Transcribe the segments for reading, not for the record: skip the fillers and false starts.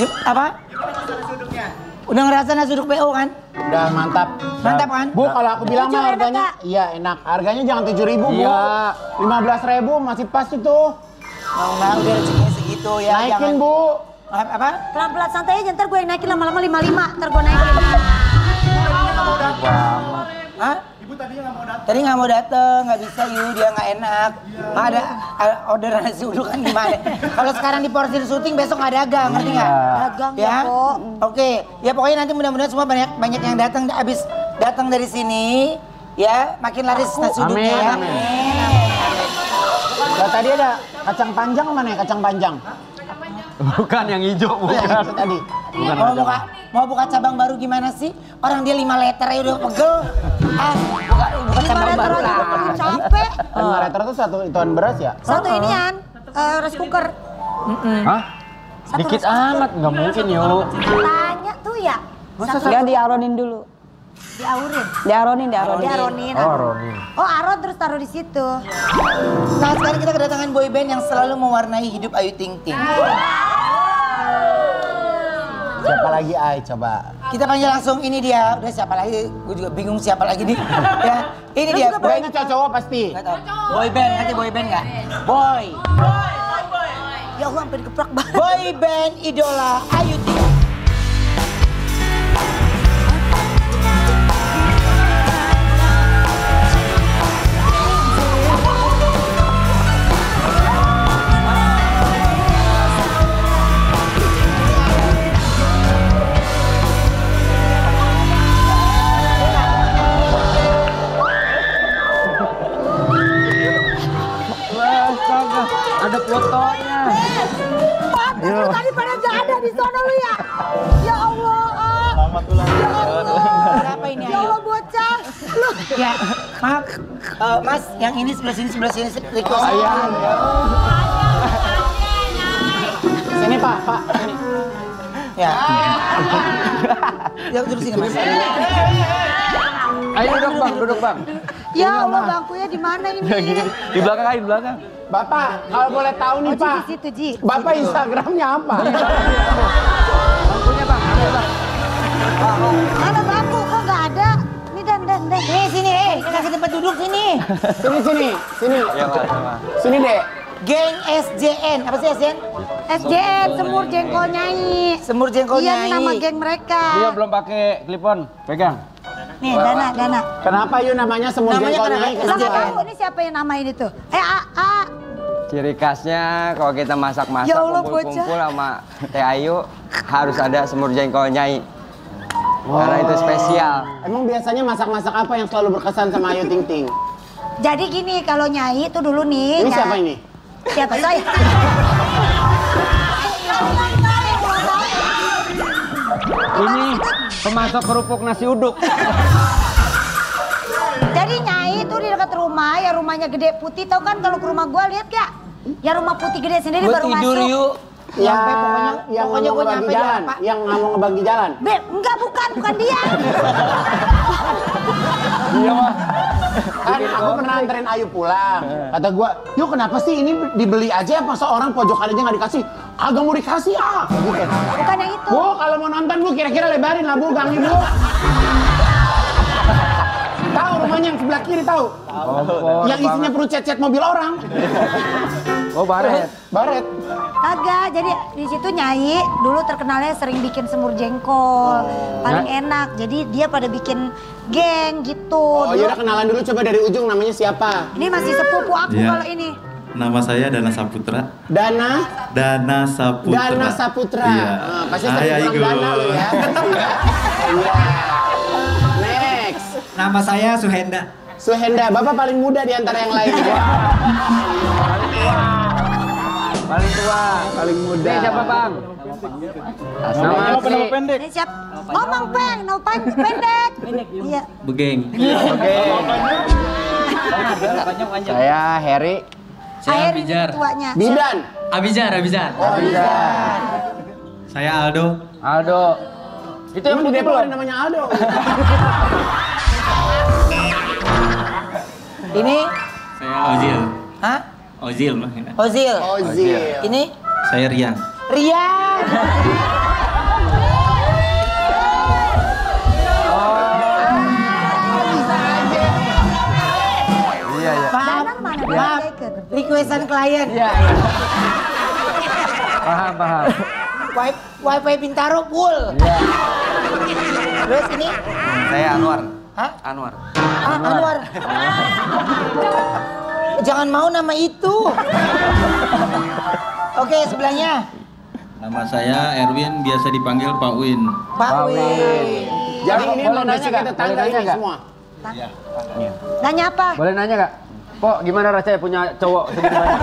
Yuk, apa? Udah ngerasa nasi uduk PO kan? Udah mantap. Mantap kan? Bu, kalau aku bilang mah harganya, iya enak. Harganya jangan 7.000, Bu. Iya. 15.000 masih pas itu. Bang, biar rezekinya segitu ya. Naikin, jangan... Bu. Apa? Pelan-pelan santai aja, ntar gue yang naikin lama-lama 55. Ntar gue naikin. Hah? Ibu tadi nggak mau datang. Tadi nggak mau datang, nggak bisa Yu, dia nggak enak. Mah ada order nasi uduk kan gimana? Kalau sekarang diporsir syuting, besok nggak dagang, ngerti nggak? Dagang ya, Po. Oke, ya pokoknya nanti mudah-mudahan semua banyak yang datang. Abis datang dari sini, ya makin laris nasi uduknya. Amin, amin. Nah, tadi ada kacang panjang mana ya? Kacang panjang? Bukan yang hijau, bukan. Ya, itu tadi. Bukan mau buka cabang baru gimana sih? Orang dia 5 letter aja udah pegel. Buka cabang baru lah. Capek. 5 letter itu satu ituan beras ya? Satu inian, rice cooker. Hah? Dikit amat, nggak mungkin yuk. Tanya tuh ya. Nggak diaronin dulu. Diaronin. Oh, aron terus taruh di situ. Nah, sekarang kita kedatangan boyband yang selalu mewarnai hidup Ayu Ting Ting. Siapa lagi, Ay? Coba. Kita panggil langsung, ini dia. Udah siapa lagi? Gue juga bingung siapa lagi nih. Ya, ini dia. Boy ini cowok pasti. Boyband, nanti boyband nggak? Boy. Ya, gue hampir geprak banget. Boyband idola Ayu Ting Ting. Ada fotonya. Pantes lu tadi pada gak ada di sana lu ya. Ya Allah. Selamat ulang tahun. Berapa ini? Ya Allah bocah. Lu. Ya, maaf. Mas, yang ini sebelah sini. Oh iya. Sini Pak. Sini. Ya. Ya duduk sini Mas. Ayo duduk bang. Ya Allah, bangkunya di mana ini? Di belakang. Bapak, kalau boleh tahu nih Pak. Di situ, Ji. Bapak Instagramnya apa? Bangkunya Bang. Ada bangku kok nggak ada? Nih dan. Nih sini, kasih tempat duduk sini. Sini. Ya, Pak. Sini deh. Geng SJN, apa sih SJN? SJN, semur jengkol nyanyi. Semur jengkol nyanyi. Iya, nama geng mereka. Dia belum pakai klipon, pegang. Nih, Dana. Kenapa Yu namanya semur jengkol nyanyi? Kenapa tahu ini siapa yang namain itu? Ciri khasnya kalau kita masak-masak, kumpul-kumpul sama Teh Ayu harus ada semur jengkol nyanyi. Karena itu spesial. Emang biasanya masak-masak apa yang selalu berkesan sama Ayu Ting Ting? Jadi gini, kalau nyanyi itu dulu nih. Ini siapa ini? Siapa saya? Ini pemasok kerupuk nasi uduk. Jadi Nyai itu di dekat rumah, ya rumahnya gede putih. Tau kan kalau ke rumah gua lihat gak? Ya rumah putih gede sendiri baru masuk. Tidur yuk. Ya, pokoknya gua nyampe jalan. Yang nggak mau ngebagi jalan. Enggak, bukan dia. Iya mah. Kan aku pernah anterin Ayu pulang. Kata gue, yuk kenapa sih ini dibeli aja apa seorang pojokan aja nggak dikasih? Agak mau dikasih ah. Bukan yang itu. Bu, kalau mau nonton Bu kira-kira lebarin lah Bu, Gang Ibu. Tahu rumahnya yang sebelah kiri tahu? Oh, yang isinya perut cet-cet mobil orang. Oh baret. Kagak, jadi di situ Nyai dulu terkenalnya sering bikin semur jengkol, paling enak. Jadi dia pada bikin geng gitu. Oh iya, kenalan dulu coba dari ujung, namanya siapa? Ini masih sepupu aku ya. Kalau ini. Nama saya Dana Saputra. Dana Saputra. Iya. Pasti sering bilang Dana lu ya. Next. Nama saya Suhenda, bapak paling muda di antara yang lain. Paling muda. Ini siapa Bang? Nama pendek. Ini siapa? Oh Mang Peng, pendek. Iya. Begeng. Saya Heri. Saya Abizar. Saya Aldo. Itu yang di Depok namanya Aldo. Ini saya Ozil. Hah? Ozil. Ini? Saya Rian. mana? Maaf, requestan klien. Iya, iya. Paham, paham. Wifi Bintaro full. Iya. Terus ini? Saya Anwar. Hah? Anwar. Ah, Anwar. Jangan mau nama itu. Oke, sebelahnya. Nama saya Erwin, biasa dipanggil Pak Win. Pak Win. Jadi ini mau nanya ke tetangga ini semua. Iya. Nanya apa? Boleh nanya nggak? Pok, gimana rasanya punya cowok segitu banyak?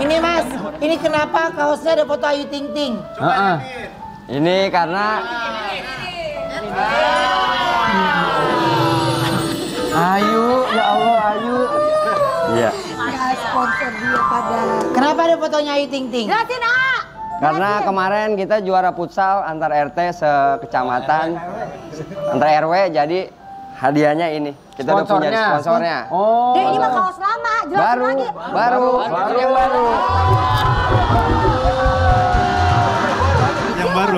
Ini Mas, ini kenapa kaosnya ada foto Ayu Ting Ting? Ini karena... Ayu, ya Allah Ayu. Iya. Sponsor dia pada. Kenapa ada fotonya Ayu Ting Ting? Jelasin, ah. Karena kemarin kita juara futsal antar RT sekecamatan, antar RW, jadi hadiahnya ini. Kita udah punya sponsornya. Oh. Ini mah kaos lama, jelasin lagi. Baru. Yang baru.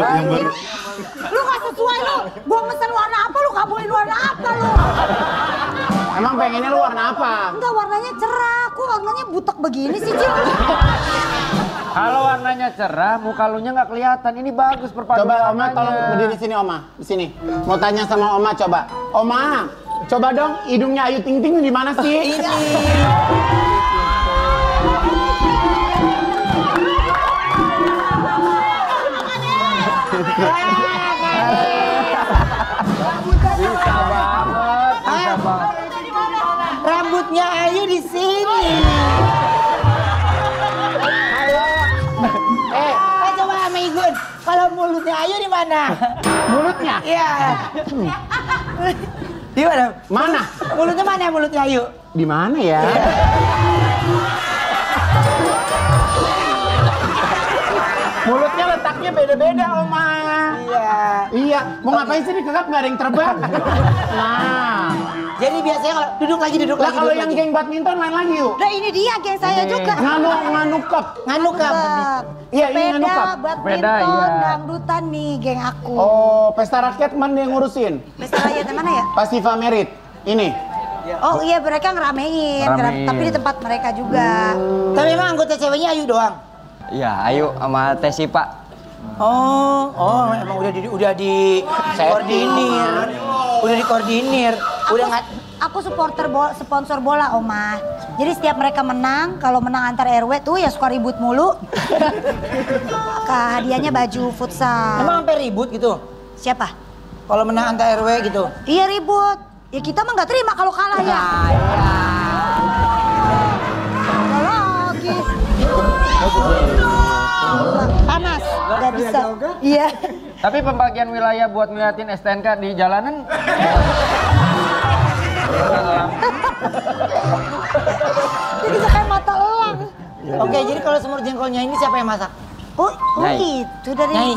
Lu gak sesuai lu. Gua mesen warna apa lu kabulin warna apa lu? Emang pengennya lu warna apa? Enggak, warnanya cerah. Kok warnanya butek begini sih, Cil? Kalau warnanya cerah, muka lu nya nggak kelihatan. Ini bagus perpaduan. Coba Oma tolong berdiri di sini, Oma. Di sini. Mau tanya sama Oma coba. Oma, coba dong hidungnya Ayu Ting Ting di mana sih? Ini. Rambutnya Ayu di sini. Halo. Coba sama Igun. Kalau mulutnya Ayu di mana? Mulutnya? Iya. Di mana? Mana? Mulutnya mana? Mulutnya Ayu? Di mana ya? Mulutnya letaknya beda-beda, Oma. Iya. Iya. Mau ngapain sih di kakak nggak ada yang terbang? Nah. Jadi biasanya kalau duduk lagi. Kalau yang geng badminton lain lagi yuk. Nah ini dia geng saya juga. Nganukap. Iya ini nganukap. Beda badminton, dangdutan nih geng aku. Oh, pesta rakyat mana yang ngurusin? Pesta rakyat mana ya? Pasiva Merit. Ini. Oh iya, mereka ngeramein. Tapi di tempat mereka juga. Tapi emang anggota ceweknya Ayu doang. Iya, Ayu sama Teh Sipa. Oh, emang udah dikoordinir. Aku supporter sponsor bola, Oma. Jadi setiap mereka menang, kalau menang antar RW tuh ya suka ribut mulu. Hadiahnya baju futsal. Emang sampai ribut gitu? Siapa? Kalau menang antar RW gitu? Iya ribut. Ya kita mah nggak terima kalau kalah ya. Panas, nggak bisa. Iya. Tapi pembagian wilayah buat ngeliatin STNK di jalanan. Jadi kayak mata elang. Oke, jadi kalau semur jengkolnya ini siapa yang masak? Oh gitu dari Nyai.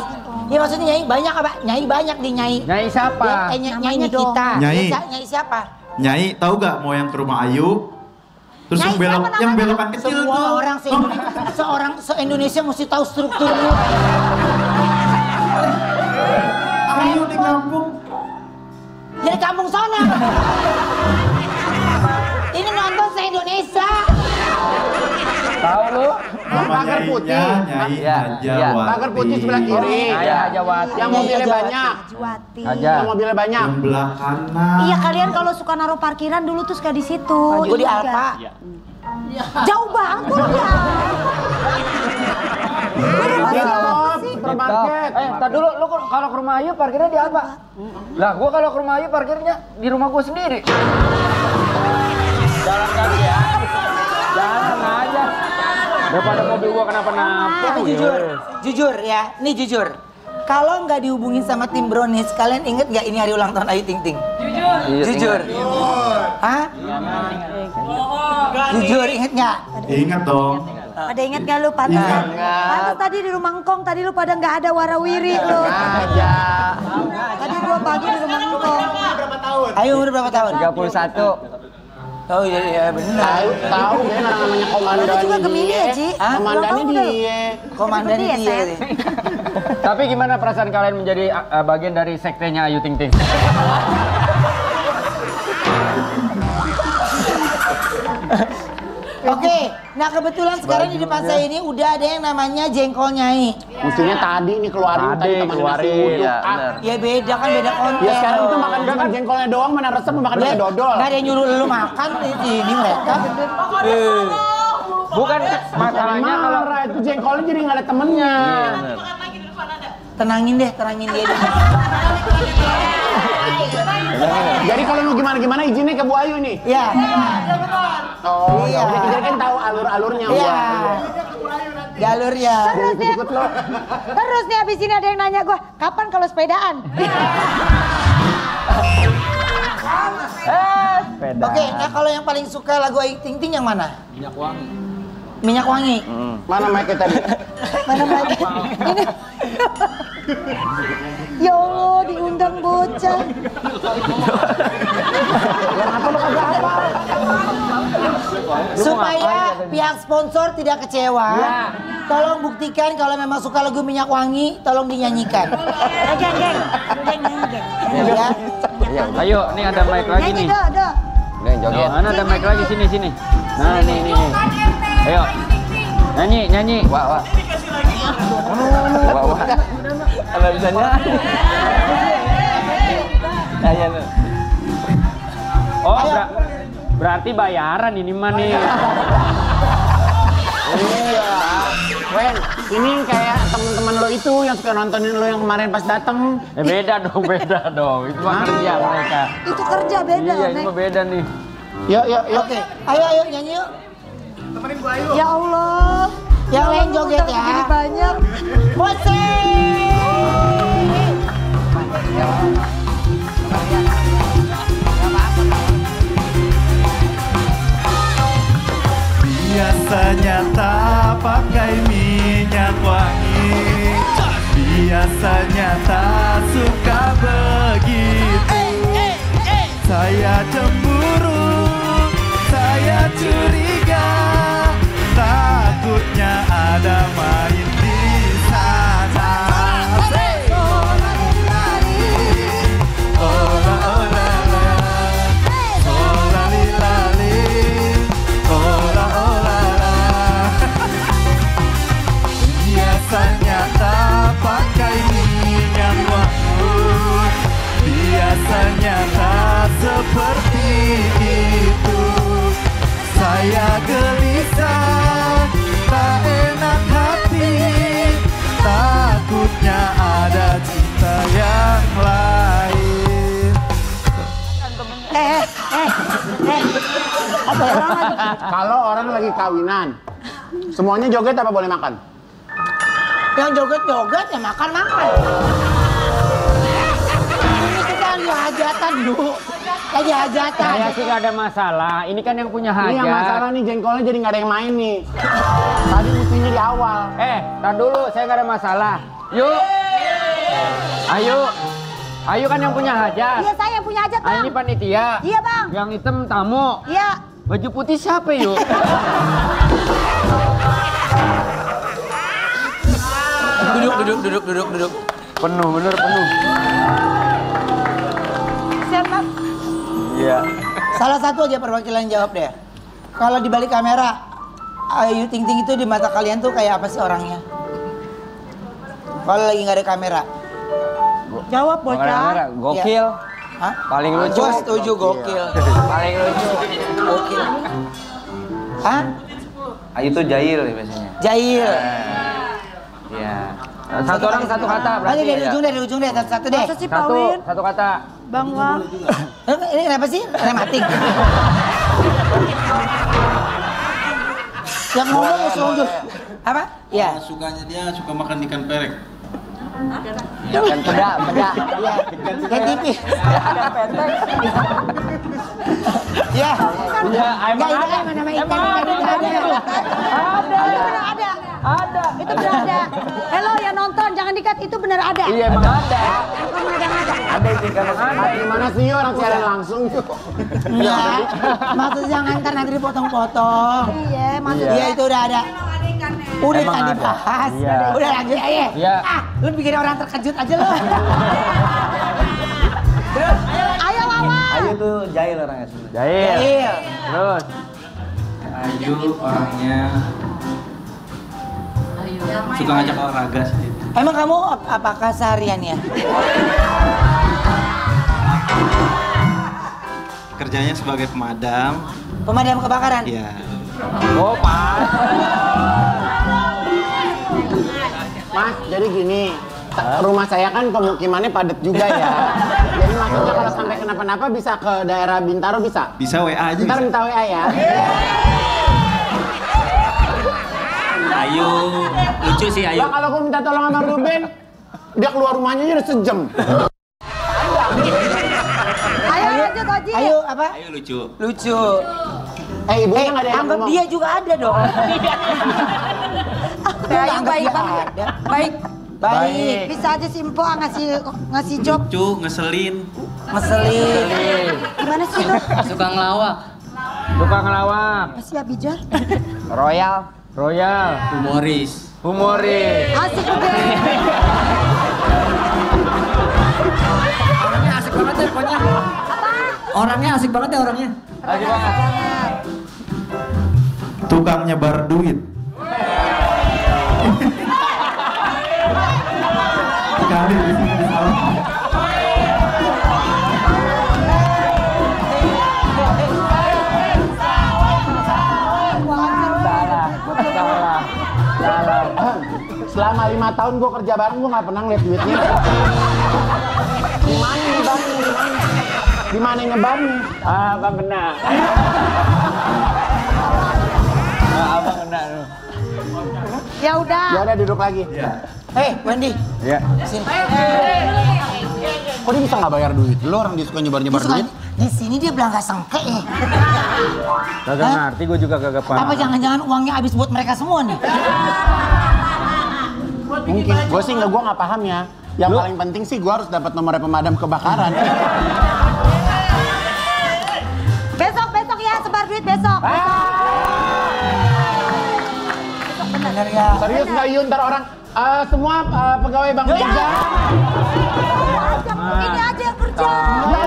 Iya maksudnya Nyai banyak apa? Nyai banyak di Nyai. Nyai siapa? Nyai kita. Nyai siapa? Nyai tahu nggak mau yang ke rumah Ayu? Terus yang belokan kecil tuh. Semua orang se-Indonesia mesti tahu strukturnya. Ayu di kampung. Ya di kampung sana. Ini nonton se-Indonesia. Tahu lu? Pagar putih. Pagar putih sebelah kiri. Yang mobilnya banyak. Yang mobilnya banyak. Yang belah kanan. Iya, kalian kalau suka naruh parkiran dulu tuh suka di situ. Gue di Alfa. Jauh banget lu ya. Ntar dulu, lu kalau ke rumah Ayu parkirnya di Alfa. Lah, gua kalau ke rumah Ayu parkirnya di rumah gua sendiri. Jalan kaki ya. Jalan aja. Daripada mobil gua kenapa-napa. Tapi jujur ya, ini jujur. Kalau nggak dihubungin sama tim Brownis, kalian inget nggak ini hari ulang tahun Ayu Ting Ting? Jujur. Hah? Jujur inget nggak? Ingat dong. Pada inget nggak lu pantas? Pantas tadi di rumah Ngkong, tadi lu pada nggak ada warawiri lu. Aja. Tadi gua pagi di rumah Ngkong. Ayu umur berapa tahun? 31. Oh iya benar. Tahu dia namanya komandan. Itu juga Gemini ya, Ji? Komandannya dia. Komandannya dia. Tapi gimana perasaan kalian menjadi bagian dari sektenya Ayu Ting Ting? Nah kebetulan sekarang di depan saya ini udah ada yang namanya jengkol nyai. Yeah. Mestinya tadi ini keluarin. Ya, ya beda kan, beda konten. Ya sekarang itu makan gak kan jengkolnya doang, mana resep makan pakai dodol. Gak ada yang nyuruh lu makan ini mereka. Bukan masalahnya kalau itu jengkolnya jadi nggak ada temennya. Tenangin dia dulu. Jadi kalau lu gimana izinnya ke Bu Ayu nih. Iya. Oh, iya. Kita kan tahu alur-alurnya. Iya. Jalurnya. Terus nih abis ini ada yang nanya gue, kapan kalau sepedaan? Sepeda. Oke, nah kalau yang paling suka lagu Ayu Ting Ting yang mana? Minyak Wangi. Minyak Wangi. Mana mic-nya tadi? Mana mic-nya? Ini. Ya Allah, diundang bocah. Supaya pihak sponsor tidak kecewa, tolong buktikan kalau memang suka lagu Minyak Wangi, tolong dinyanyikan. Ayo, nih ada mic lagi nih. Ada mic lagi sini. Nah, ini. Ayo. Nyanyi. Wah. Wah. Kalau bisa nyanyi. Nyanyi. Oh, berarti bayaran ini mah nih. Iya. Wen, ini kayak teman-teman lo itu yang suka nontonin lo yang kemarin pas dateng. Beda dong. Itu kerja mereka. Itu kerja beda. Iya, itu beda nih. Yuk. Oke. Ayo nyanyi yuk. Temenin Bu Ayu. Ya Allah. Yang lain joget ya. Banyak. Biasanya tak pakai minyak wangi. Biasanya tak suka begitu. Saya cemburu, saya curiga, takutnya ada main di sana. Biasanya tak pakai minyak wangi, biasanya tak seperti itu. Saya gelisah, tak enak hati, takutnya ada cinta yang lain. Kalau orang lagi kawinan, semuanya joget apa boleh makan? Yang joget-joget ya makan. Ini kita lagi hajatan dulu. Lagi hajatan. Saya sih gak ada masalah. Ini kan yang punya hajat. Ini yang masalah nih jengkolnya jadi gak ada yang main nih. Tadi mestinya di awal. Tar dulu, saya gak ada masalah. Yuk. Ayo kan yang punya hajat. Iya, saya yang punya hajat, Bang. Ini panitia. Iya, Bang. Yang hitam tamu. Iya. Baju putih siapa, yuk? Duduk. Penuh. Siapa? Iya. Salah satu aja perwakilan jawab deh. Kalau di balik kamera, Ayu Ting Ting itu di mata kalian tuh kayak apa sih orangnya? Kalau lagi nggak ada kamera. Jawab bocah. Gokil. Hah? Paling lucu. Gue setuju gokil. Paling lucu. Gokil. Hah? Ayu tuh jahil biasanya. Jahil. Ya. Satu orang satu kata berarti. Dari ujung deh, satu deh. Satu kata. Bang Wang. Ini kenapa sih? Rematik. Yang ngomong musuh. Apa? Ya. Sukanya dia suka makan ikan perek. Ikan peda. Ikan tipis. Ikan petek. Ya. Ya, Ada. Itu benar ada. Halo yang nonton jangan dikat, itu benar ada. Iya emang ada. Ada sih kalau gimana sih orang siaran langsung tuh. Iya. Maksud jangan kan nanti dipotong-potong. Iya, maksud dia itu udah ada. Udah kan dibahas. Udah lanjut aja. Ah, lu bikin orang terkejut aja lu. Terus ayo lawan. Ayo tuh jahil orangnya sebenarnya. Jahil. Terus Ayu orangnya suka ngajak olahraga sih. Emang kamu apakah sehariannya? Kerjanya sebagai pemadam. Pemadam kebakaran? Iya. Oh, Mas. Mas, jadi gini. Rumah saya kan pemukimannya padat juga ya. Jadi maksudnya kalau sampai kenapa-napa bisa ke daerah Bintaro bisa? Bisa WA aja. Ntar minta WA ya. Ayu, lucu sih Ayu. Nah, kalau aku minta tolong sama Ruben, dia keluar rumahnya udah sejam. Ayo lanjut Oji. Ayu apa? Ayu lucu. Lucu. Ibunya nggak ada yang ngomong. Dia juga ada dong. Saya baik banget. Baik. Baik. Bisa aja Simpo ngasih job. Lucu, ngeselin. Gimana sih lo? Suka ngelawak. Masih gak bijak? Royal. Humoris. Asik udah. Orangnya asik banget ya pokoknya. Apa? Orangnya asik banget. Tukang nyebar duit. Kali di sini selama 5 tahun gue kerja bareng, gue nggak pernah ngeliat duitnya. Gimana ngebangun? Abang kena. Ya udah duduk lagi. Ya. Hei, Wendi. Iya. Sini. Kok dia bisa nggak bayar duit? Lo orang dia suka nyebar duit. Di sini dia bilang nggak sengke. Kagak ngerti, gue juga kagak paham. Apa jangan-jangan uangnya habis buat mereka semua nih? Mungkin. Gue nggak paham ya. Yang paling penting sih gue harus dapat nomornya pemadam kebakaran. Besok ya, sebar duit besok. Serius nggak Yun, ntar orang semua pegawai bank kerja. Ini aja yang kerja.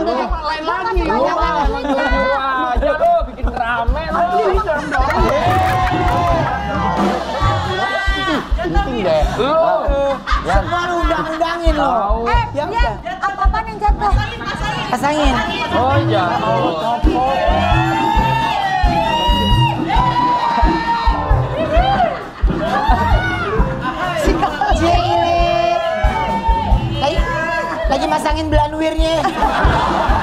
Lain lagi. Aja lo bikin rame lo. Penting deh. Semua undang-undangin lo. Apa-apaan yang jatuh? Pasangin. Oh iya. Lagi masangin belanduirnya.